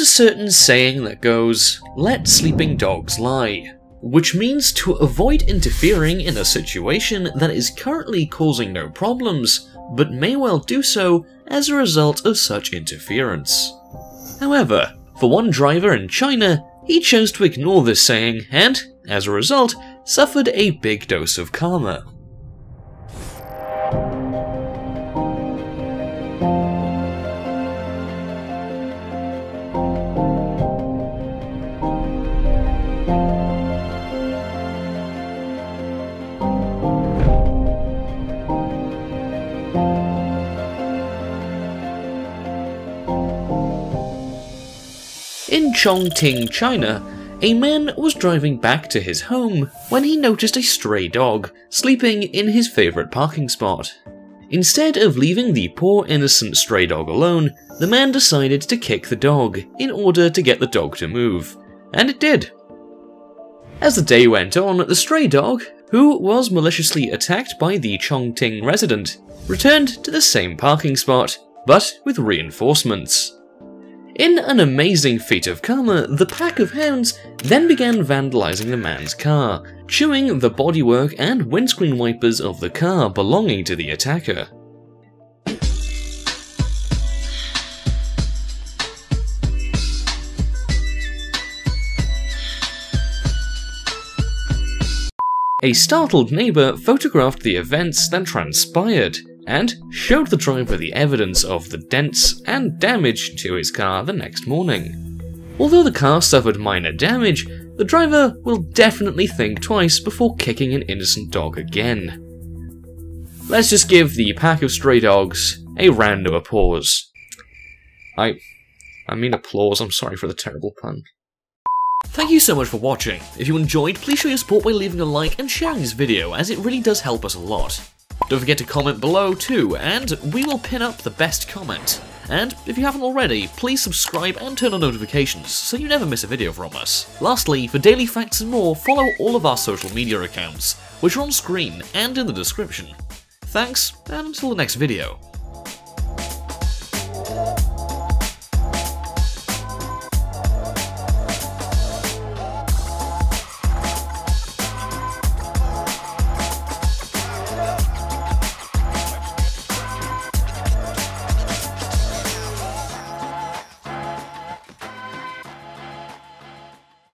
is a certain saying that goes, "Let sleeping dogs lie," which means to avoid interfering in a situation that is currently causing no problems, but may well do so as a result of such interference. However, for one driver in China, he chose to ignore this saying and, as a result, suffered a big dose of karma. In Chongqing, China, a man was driving back to his home when he noticed a stray dog sleeping in his favorite parking spot. Instead of leaving the poor innocent stray dog alone, the man decided to kick the dog in order to get the dog to move, and it did. As the day went on, the stray dog, who was maliciously attacked by the Chongqing resident, returned to the same parking spot, but with reinforcements. In an amazing feat of karma, the pack of hounds then began vandalizing the man's car, chewing the bodywork and windscreen wipers of the car belonging to the attacker. A startled neighbor photographed the events that transpired, and showed the driver the evidence of the dents and damage to his car the next morning. Although the car suffered minor damage, the driver will definitely think twice before kicking an innocent dog again. Let's just give the pack of stray dogs a round of applause. I mean applause, I'm sorry for the terrible pun. Thank you so much for watching. If you enjoyed, please show your support by leaving a like and sharing this video, as it really does help us a lot. Don't forget to comment below too, and we will pin up the best comment. And if you haven't already, please subscribe and turn on notifications so you never miss a video from us. Lastly, for daily facts and more, follow all of our social media accounts, which are on screen and in the description. Thanks, and until the next video.